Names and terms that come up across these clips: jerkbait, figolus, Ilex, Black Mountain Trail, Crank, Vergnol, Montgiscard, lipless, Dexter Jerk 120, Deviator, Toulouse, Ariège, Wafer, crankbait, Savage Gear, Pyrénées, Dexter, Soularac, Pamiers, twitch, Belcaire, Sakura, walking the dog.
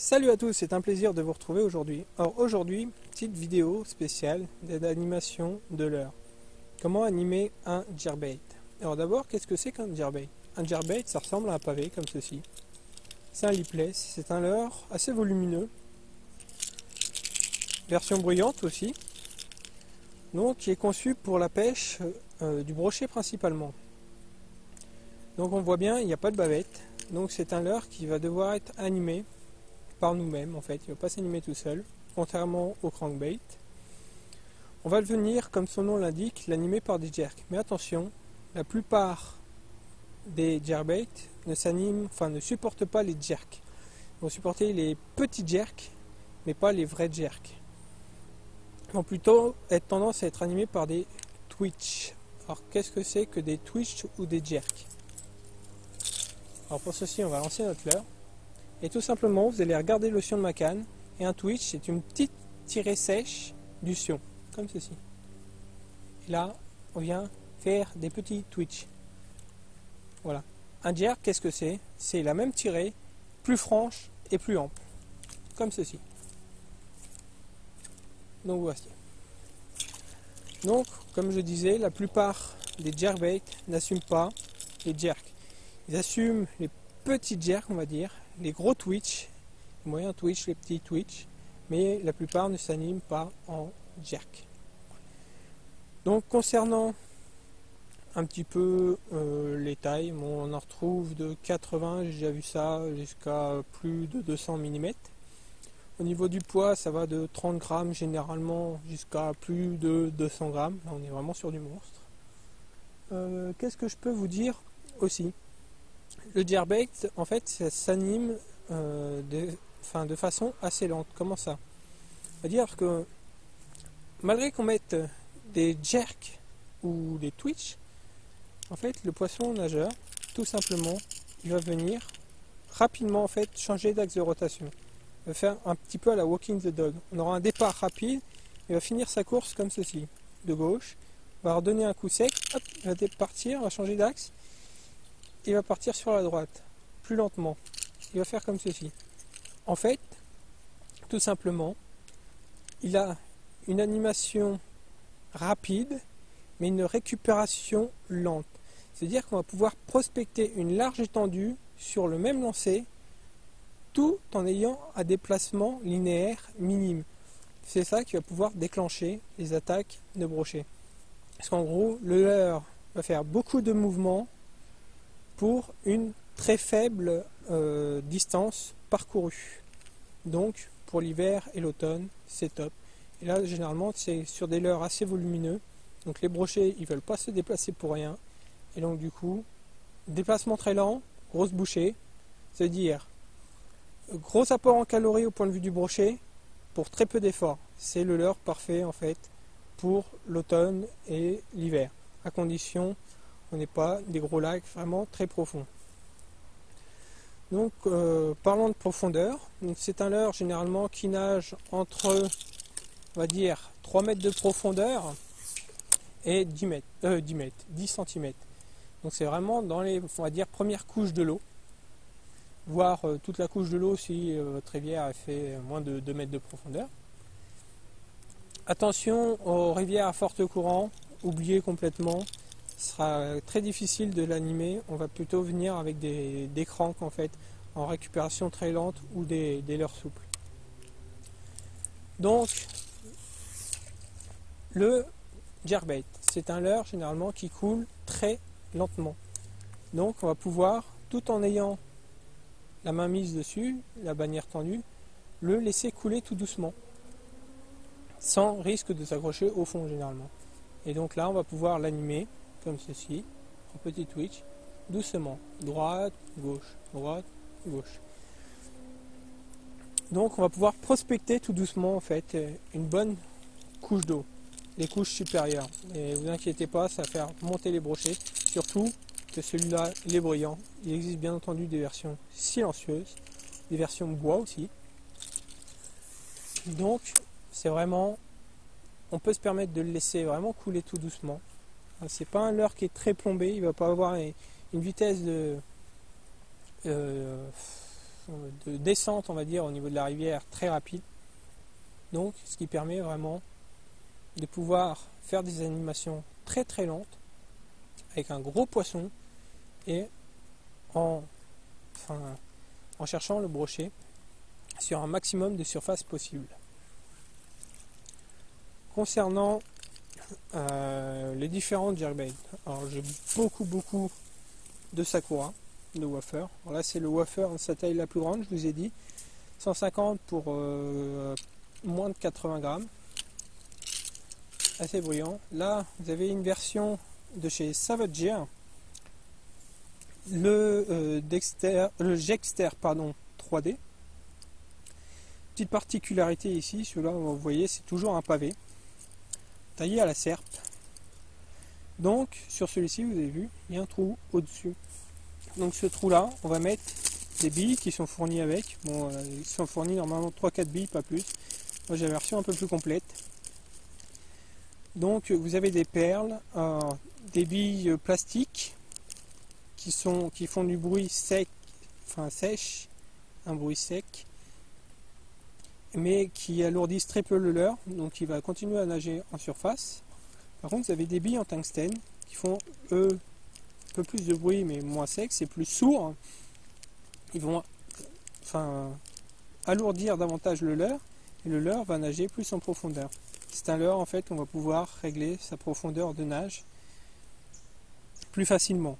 Salut à tous, c'est un plaisir de vous retrouver aujourd'hui. Or aujourd'hui, petite vidéo spéciale d'animation de l'heure. Comment animer un jerkbait. Alors d'abord, qu'est-ce que c'est qu'un jerkbait? Un jerkbait, ça ressemble à un pavé comme ceci. C'est un lipless, c'est un leurre assez volumineux. Version bruyante aussi. Donc qui est conçu pour la pêche du brochet principalement. Donc on voit bien, il n'y a pas de bavette. Donc c'est un leurre qui va devoir être animé par nous-mêmes, en fait, il ne va pas s'animer tout seul, contrairement au crankbait. On va devenir, comme son nom l'indique, l'animer par des jerks. Mais attention, la plupart des jerkbait ne s'animent, enfin ne supportent pas les jerks. Ils vont supporter les petits jerks, mais pas les vrais jerks. Ils vont plutôt être tendance à être animés par des twitch. Alors qu'est-ce que c'est que des twitch ou des jerks? Alors pour ceci, on va lancer notre leurre. Et tout simplement, vous allez regarder le sion de ma canne, et un twitch, c'est une petite tirée sèche du sion, comme ceci. Et là, on vient faire des petits twitch. Voilà. Un jerk, qu'est-ce que c'est? C'est la même tirée, plus franche et plus ample, comme ceci. Donc voici. Donc, comme je disais, la plupart des jerkbait n'assument pas les jerks. Ils assument les petits jerks, on va dire, les gros twitch, les moyens twitch, les petits twitch, mais la plupart ne s'animent pas en jerk. Donc concernant un petit peu les tailles, on en retrouve de 80, j'ai déjà vu ça, jusqu'à plus de 200 mm. Au niveau du poids, ça va de 30 grammes généralement jusqu'à plus de 200 grammes. Là on est vraiment sur du monstre. Qu'est-ce que je peux vous dire aussi? Le jerkbait, en fait, ça s'anime de façon assez lente. Comment ça? C'est-à-dire que malgré qu'on mette des jerks ou des twitch, en fait, le poisson nageur, tout simplement, il va venir rapidement en fait changer d'axe de rotation. Il va faire un petit peu à la walking the dog. On aura un départ rapide, il va finir sa course comme ceci, de gauche, on va redonner un coup sec, hop, il va partir, on va changer d'axe. Il va partir sur la droite, plus lentement. Il va faire comme ceci. En fait, tout simplement, il a une animation rapide, mais une récupération lente. C'est-à-dire qu'on va pouvoir prospecter une large étendue sur le même lancer, tout en ayant un déplacement linéaire minime. C'est ça qui va pouvoir déclencher les attaques de brochet. Parce qu'en gros, le leurre va faire beaucoup de mouvements, pour une très faible distance parcourue. Donc pour l'hiver et l'automne, c'est top. Et là généralement c'est sur des leurres assez volumineux, donc les brochets ils veulent pas se déplacer pour rien, et donc du coup déplacement très lent, grosse bouchée, c'est-à-dire gros apport en calories au point de vue du brochet pour très peu d'efforts. C'est le leurre parfait en fait pour l'automne et l'hiver, à condition on n'est pas des gros lacs vraiment très profonds. Donc parlons de profondeur, c'est un leurre généralement qui nage entre, on va dire, 3 mètres de profondeur et 10 cm. Donc c'est vraiment dans les, on va dire, premières couches de l'eau, voire toute la couche de l'eau si votre rivière a fait moins de 2 mètres de profondeur. Attention aux rivières à fort courant, oubliez complètement. Ce sera très difficile de l'animer, on va plutôt venir avec des cranks en fait, en récupération très lente ou des leurres souples. Donc le jerkbait, c'est un leurre généralement qui coule très lentement. Donc on va pouvoir, tout en ayant la main mise dessus, la bannière tendue, le laisser couler tout doucement, sans risque de s'accrocher au fond généralement. Et donc là on va pouvoir l'animer comme ceci, en petit twitch, doucement, droite, gauche, droite, gauche. Donc on va pouvoir prospecter tout doucement en fait une bonne couche d'eau, les couches supérieures. Et vous inquiétez pas, ça va faire monter les brochets, surtout que celui-là, il est brillant. Il existe bien entendu des versions silencieuses, des versions bois aussi. Donc c'est vraiment, on peut se permettre de le laisser vraiment couler tout doucement. C'est pas un leurre qui est très plombé, il va pas avoir une vitesse de de descente, on va dire, au niveau de la rivière très rapide. Donc, ce qui permet vraiment de pouvoir faire des animations très très lentes avec un gros poisson et en cherchant le brochet sur un maximum de surface possible. Concernant les différentes jerkbaits, alors j'ai beaucoup de Sakura, de Wafer. Alors là c'est le Wafer de sa taille la plus grande, je vous ai dit, 150 pour moins de 80 grammes, assez bruyant. Là vous avez une version de chez Savage Gear, le Dexter 3D. Petite particularité ici, celui-là vous voyez c'est toujours un pavé taillé à la serpe. Donc sur celui-ci vous avez vu il y a un trou au-dessus, donc ce trou là on va mettre des billes qui sont fournies avec, bon ils sont fournis normalement 3-4 billes, pas plus. Moi j'ai la version un peu plus complète. Donc vous avez des perles, des billes plastiques qui font du bruit sec, enfin sèche, un bruit sec, mais qui alourdissent très peu le leurre, donc il va continuer à nager en surface. Par contre vous avez des billes en tungstène qui font eux un peu plus de bruit mais moins sec, c'est plus sourd, ils vont alourdir davantage le leurre et le leurre va nager plus en profondeur. C'est un leurre en fait qu'on va pouvoir régler sa profondeur de nage plus facilement.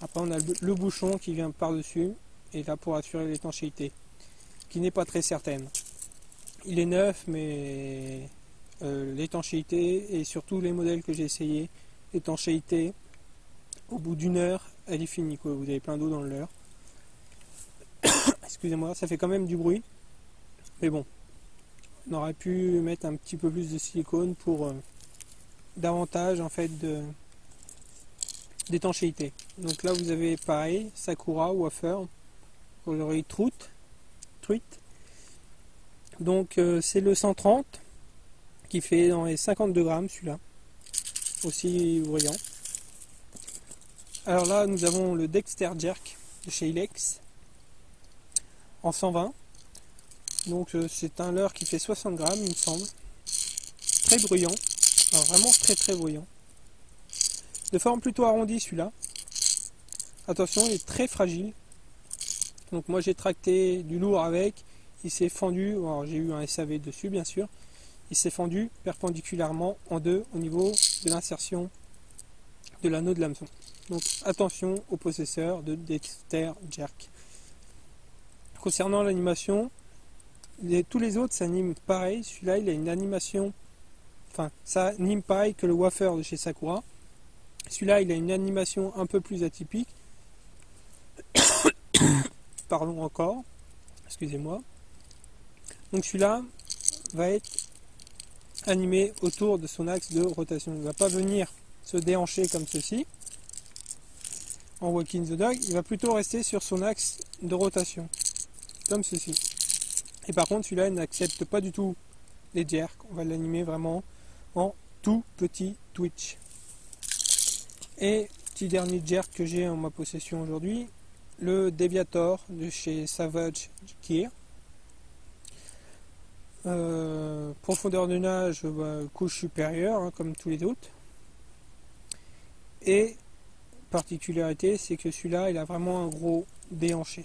Après on a le bouchon qui vient par dessus et là pour assurer l'étanchéité qui n'est pas très certaine. Il est neuf mais l'étanchéité, et surtout les modèles que j'ai essayé, l'étanchéité au bout d'une heure elle est finie quoi, vous avez plein d'eau dans le leurre. Excusez-moi, ça fait quand même du bruit mais bon, on aurait pu mettre un petit peu plus de silicone pour davantage en fait d'étanchéité. Donc là vous avez pareil, Sakura, Wafer, coloris truite. Donc c'est le 130 qui fait dans les 52 grammes celui-là, aussi brillant. Alors là nous avons le Dexter Jerk de chez Ilex en 120. Donc c'est un leurre qui fait 60 grammes il me semble, très bruyant, alors, vraiment très bruyant, de forme plutôt arrondie celui-là. Attention il est très fragile, donc moi j'ai tracté du lourd avec, il s'est fendu, alors j'ai eu un SAV dessus bien sûr, il s'est fendu perpendiculairement en deux au niveau de l'insertion de l'anneau de l'hameçon. Donc attention aux possesseurs de Dexter Jerk. Concernant l'animation, tous les autres s'animent pareil, celui-là il a une animation, enfin ça anime pareil que le Wafer de chez Sakura, celui-là il a une animation un peu plus atypique, pardon encore, excusez-moi. Donc celui-là va être animé autour de son axe de rotation, il ne va pas venir se déhancher comme ceci en walking the dog, il va plutôt rester sur son axe de rotation, comme ceci. Et par contre celui-là il n'accepte pas du tout les jerks, on va l'animer vraiment en tout petit twitch. Et petit dernier jerk que j'ai en ma possession aujourd'hui, le Deviator de chez Savage Gear. Profondeur de nage, couche supérieure hein, comme tous les autres. Et particularité c'est que celui-là il a vraiment un gros déhanché.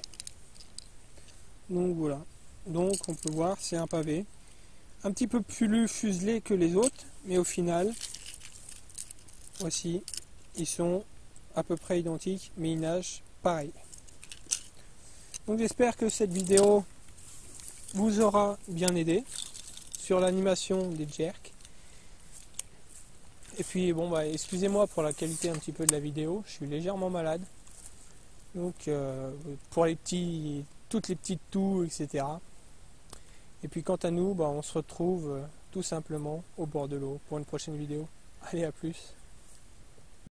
Donc voilà. Donc on peut voir c'est un pavé un petit peu plus fuselé que les autres, mais au final voici ils sont à peu près identiques mais ils nagent pareil. Donc j'espère que cette vidéo vous aura bien aidé sur l'animation des jerks. Et puis bon bah excusez-moi pour la qualité un petit peu de la vidéo, je suis légèrement malade. Donc pour les petits, toutes les petites toux, etc. Et puis quant à nous, bah, on se retrouve tout simplement au bord de l'eau pour une prochaine vidéo. Allez, à plus.